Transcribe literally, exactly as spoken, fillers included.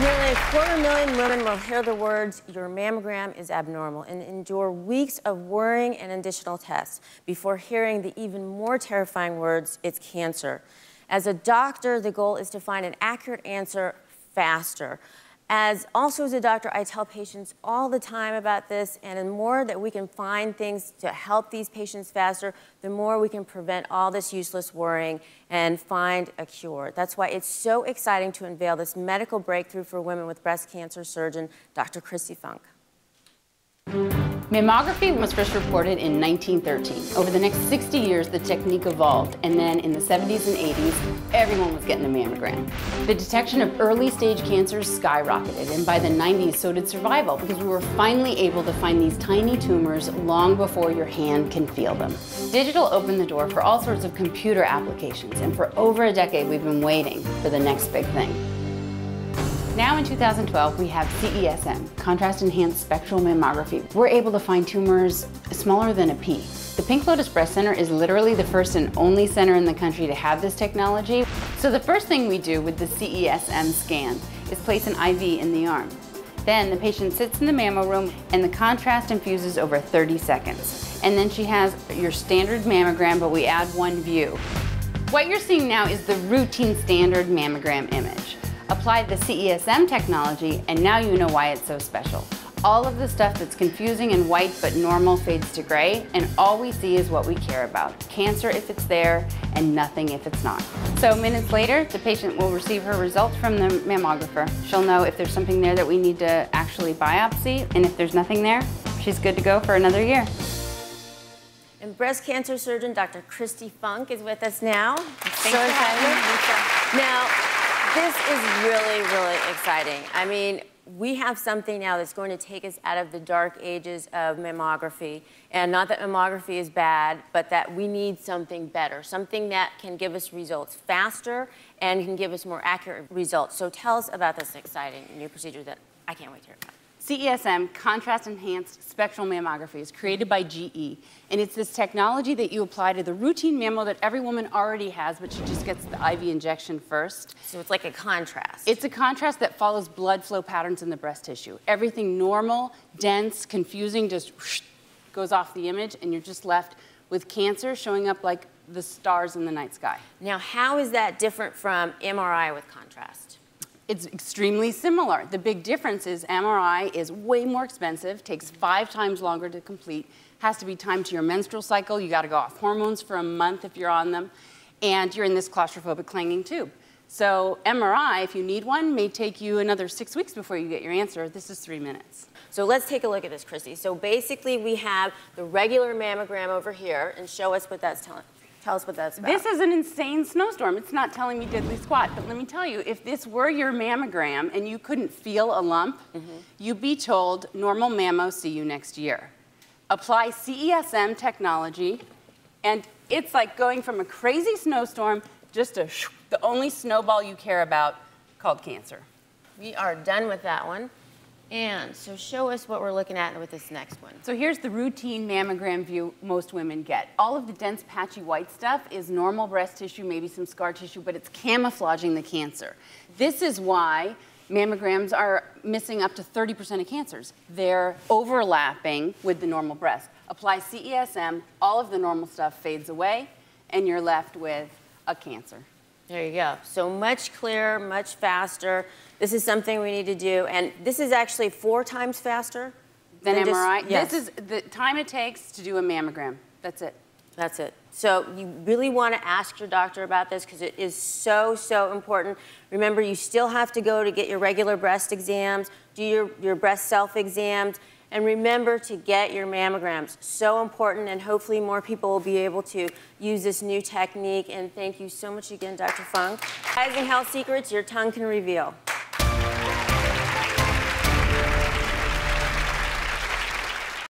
Nearly a quarter million women will hear the words, your mammogram is abnormal, and endure weeks of worrying and additional tests before hearing the even more terrifying words, it's cancer. As a doctor, the goal is to find an accurate answer faster. As also as a doctor, I tell patients all the time about this, and the more that we can find things to help these patients faster, the more we can prevent all this useless worrying and find a cure. That's why it's so exciting to unveil this medical breakthrough for women with breast cancer surgeon, Doctor Kristi Funk. Mammography was first reported in nineteen thirteen. Over the next sixty years, the technique evolved, and then in the seventies and eighties, everyone was getting a mammogram. The detection of early-stage cancers skyrocketed, and by the nineties, so did survival, because we were finally able to find these tiny tumors long before your hand can feel them. Digital opened the door for all sorts of computer applications, and for over a decade, we've been waiting for the next big thing. Now in two thousand twelve, we have C E S M, Contrast Enhanced Spectral Mammography. We're able to find tumors smaller than a pea. The Pink Lotus Breast Center is literally the first and only center in the country to have this technology. So the first thing we do with the C E S M scan is place an I V in the arm. Then the patient sits in the mammo room and the contrast infuses over thirty seconds. And then she has your standard mammogram, but we add one view. What you're seeing now is the routine standard mammogram image. Apply the C E S M technology, and now you know why it's so special. All of the stuff that's confusing and white but normal fades to gray, and all we see is what we care about. Cancer if it's there, and nothing if it's not. So minutes later, the patient will receive her results from the mammographer. She'll know if there's something there that we need to actually biopsy, and if there's nothing there, she's good to go for another year. And breast cancer surgeon Doctor Kristi Funk is with us now. Thanks so for having me. Now, this is really, really exciting. I mean, we have something now that's going to take us out of the dark ages of mammography. And not that mammography is bad, but that we need something better, something that can give us results faster and can give us more accurate results. So tell us about this exciting new procedure that I can't wait to hear about. C E S M, Contrast Enhanced Spectral Mammography, is created by G E, and it's this technology that you apply to the routine mammo that every woman already has, but she just gets the I V injection first. So it's like a contrast. It's a contrast that follows blood flow patterns in the breast tissue. Everything normal, dense, confusing, just whoosh, goes off the image, and you're just left with cancer showing up like the stars in the night sky. Now, how is that different from M R I with contrast? It's extremely similar. The big difference is M R I is way more expensive, takes five times longer to complete, has to be timed to your menstrual cycle, you gotta go off hormones for a month if you're on them, and you're in this claustrophobic clanging tube. So M R I, if you need one, may take you another six weeks before you get your answer. This is three minutes. So let's take a look at this, Kristi. So basically we have the regular mammogram over here, and show us what that's telling. Tell us what that's about. This is an insane snowstorm. It's not telling me diddly squat, but let me tell you, if this were your mammogram and you couldn't feel a lump, mm-hmm. you'd be told, normal mammo, see you next year. Apply C E S M technology, and it's like going from a crazy snowstorm just to shoo, the only snowball you care about, called cancer. We are done with that one. And so show us what we're looking at with this next one. So here's the routine mammogram view most women get. All of the dense, patchy white stuff is normal breast tissue, maybe some scar tissue, but it's camouflaging the cancer. This is why mammograms are missing up to thirty percent of cancers. They're overlapping with the normal breast. Apply C E S M, all of the normal stuff fades away, and you're left with a cancer. There you go. So much clearer, much faster. This is something we need to do. And this is actually four times faster than, than M R I. Just, yes. This is the time it takes to do a mammogram. That's it. That's it. So you really want to ask your doctor about this because it is so, so important. Remember, you still have to go to get your regular breast exams, do your, your breast self-exams, and remember to get your mammograms. So important, and hopefully more people will be able to use this new technique. And thank you so much again, Doctor Funk. Guys and health secrets your tongue can reveal.